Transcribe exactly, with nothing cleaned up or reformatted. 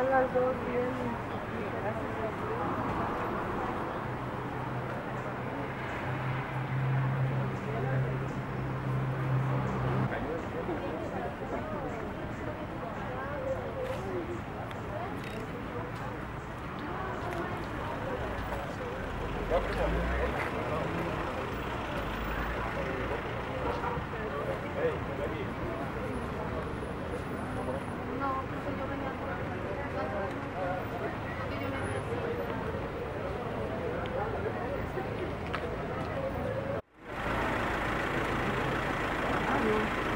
están las dos bien. Thank you.